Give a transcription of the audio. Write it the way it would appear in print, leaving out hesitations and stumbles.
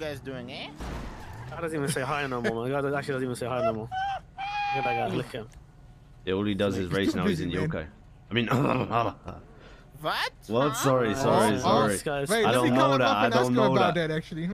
You guys doing, eh? That doesn't even say hi no more, man. That actually doesn't even say hi no more. Look at that guy, look at him. Yeah, all he does is race now, he's in Yokai. I mean, What? Sorry, sorry, sorry. Wait, I don't know that. I don't know that. Actually.